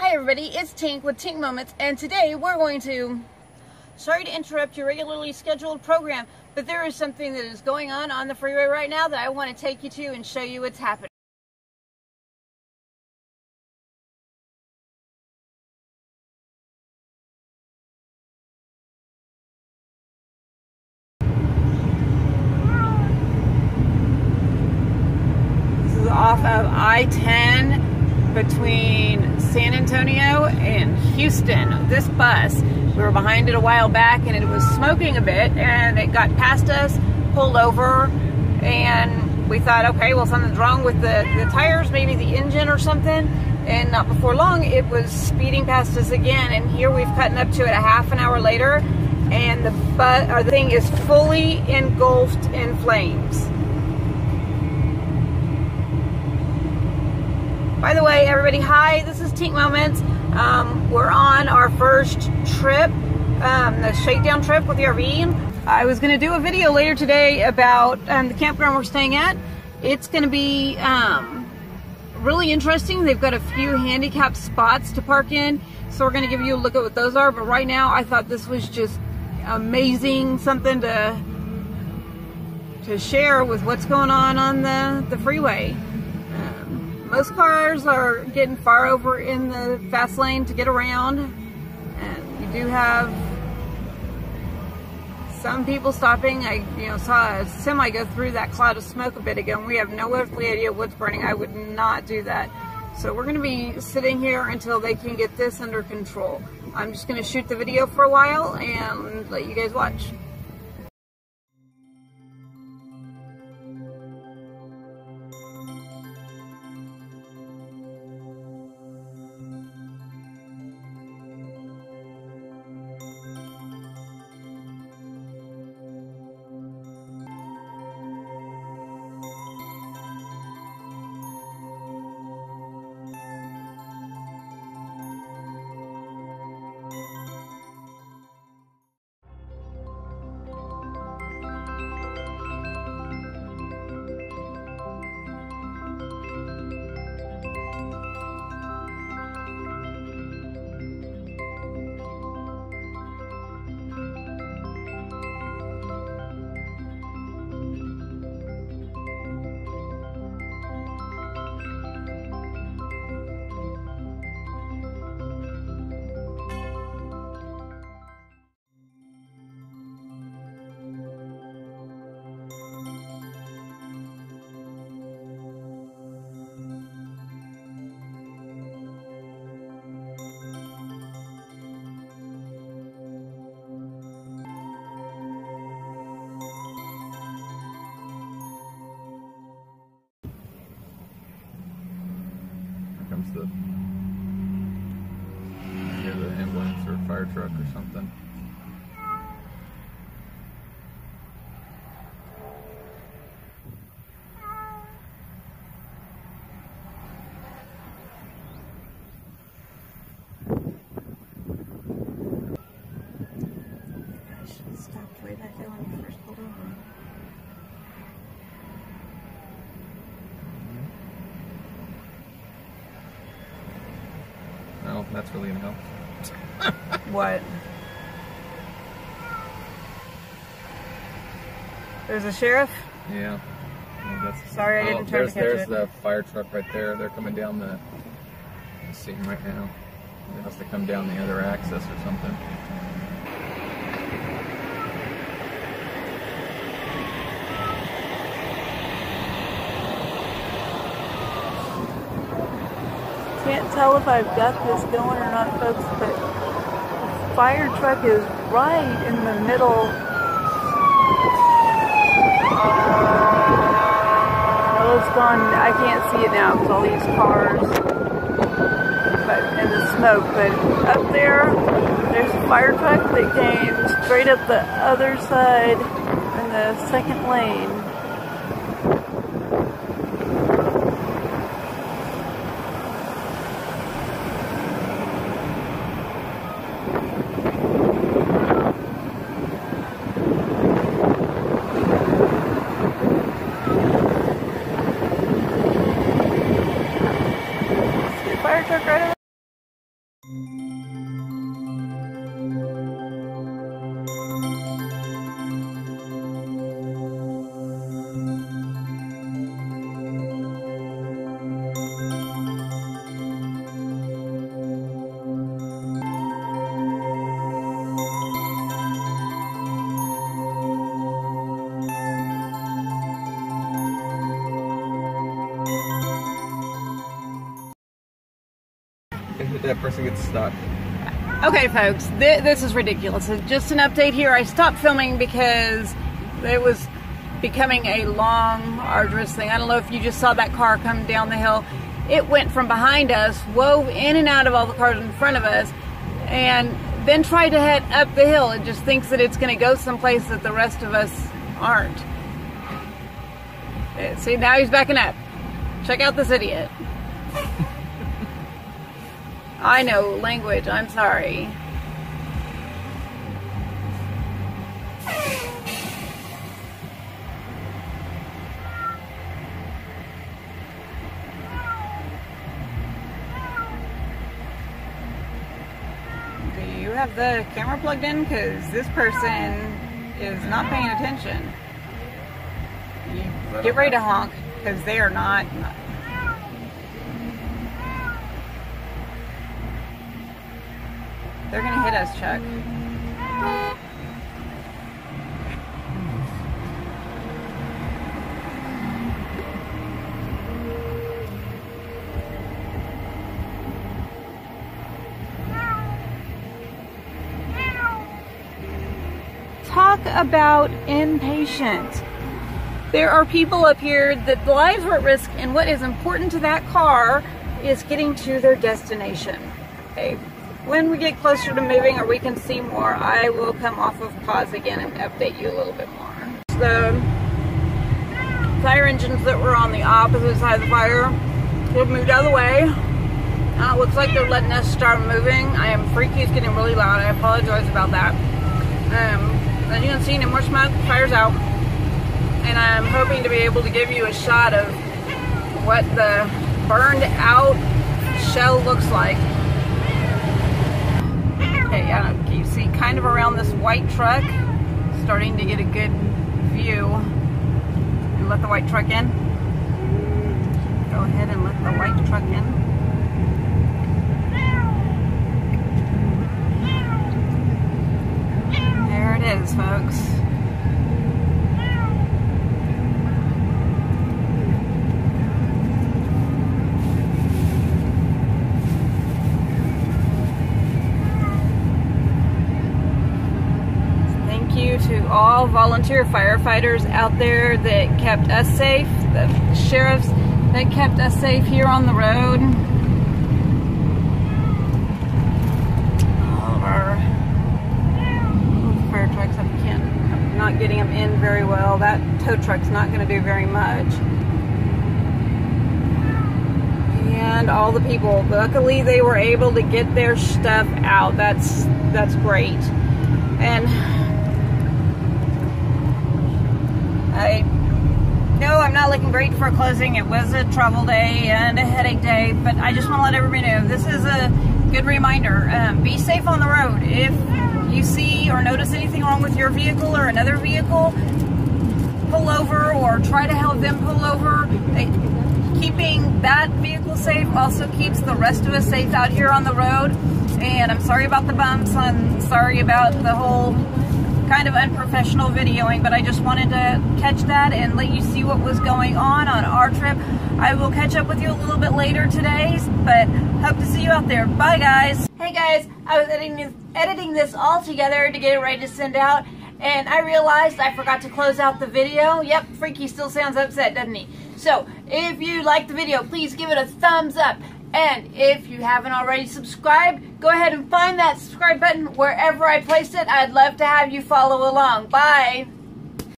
Hi everybody, it's Tink with Tink Moments, and today we're going to... Sorry to interrupt your regularly scheduled program, but there is something that is going on the freeway right now that I want to take you to and show you what's happening. This is off of IH 10. Between San Antonio and Houston. This bus, we were behind it a while back and it was smoking a bit, and it got past us, pulled over, and we thought, okay, well, something's wrong with the tires, maybe the engine or something, and not before long it was speeding past us again, and here we've gotten up to it a half an hour later, and the thing is fully engulfed in flames. By the way, everybody, hi, this is Tink Moments. We're on our first trip, the shakedown trip with the RV. I was going to do a video later today about the campground we're staying at. It's going to be really interesting. They've got a few handicapped spots to park in, so we're going to give you a look at what those are. But right now, I thought this was just amazing, something to share with what's going on the freeway. Most cars are getting far over in the fast lane to get around, and you do have some people stopping. I saw a semi go through that cloud of smoke a bit ago, and we have no earthly idea what's burning. I would not do that. So we're going to be sitting here until they can get this under control. I'm just going to shoot the video for a while and let you guys watch. The ambulance or fire truck or something. I should have stopped way back there when we first pulled over. That's really gonna help. What? There's a sheriff? Yeah. That's, sorry, I didn't try to catch it. There's the fire truck right there. They're coming down the scene right now. It has to come down the other access or something. Can't tell if I've got this going or not, folks, but the fire truck is right in the middle. Oh, it's gone. I can't see it now because all these cars and the smoke, but up there's a fire truck that came straight up the other side in the second lane. That person gets stuck. Okay, folks, this is ridiculous. Just an update here. I stopped filming because it was becoming a long, arduous thing. I don't know if you just saw that car come down the hill. It went from behind us, wove in and out of all the cars in front of us, and then tried to head up the hill. It just thinks that it's going to go someplace that the rest of us aren't. See, now he's backing up. Check out this idiot. I know language, I'm sorry. Do you have the camera plugged in? Because this person is not paying attention. You get ready to honk, because they are not. They're gonna hit us, Chuck. Talk about impatient. There are people up here that their lives are at risk, and what is important to that car is getting to their destination. Okay. When we get closer to moving or we can see more, I will come off of pause again and update you a little bit more. The fire engines that were on the opposite side of the fire have moved out of the way. Looks like they're letting us start moving. I am freaky, it's getting really loud. I apologize about that. As you can see, no more smoke, the fire's out. And I'm hoping to be able to give you a shot of what the burned out shell looks like. Okay, you see kind of around this white truck, starting to get a good view. You let the white truck in. Go ahead and let the white truck in. There it is, folks. To all volunteer firefighters out there that kept us safe, the sheriffs that kept us safe here on the road, all of our fire trucks. I can't, I'm not getting them in very well. That tow truck's not going to do very much. And all the people, luckily they were able to get their stuff out. That's great. And no, I'm not looking great for closing. It was a trouble day and a headache day, but I just want to let everybody know this is a good reminder. Be safe on the road. If you see or notice anything wrong with your vehicle or another vehicle, pull over or try to help them pull over. Keeping that vehicle safe also keeps the rest of us safe out here on the road. And I'm sorry about the bumps. I'm sorry about the whole kind of unprofessional videoing, but I just wanted to catch that and let you see what was going on our trip. I will catch up with you a little bit later today, but hope to see you out there. Bye, guys. Hey, guys, I was editing this all together to get it ready to send out, and I realized I forgot to close out the video. Yep, Freaky still sounds upset, doesn't he? So, if you liked the video, please give it a thumbs up. And if you haven't already subscribed, go ahead and find that subscribe button wherever I placed it. I'd love to have you follow along. Bye.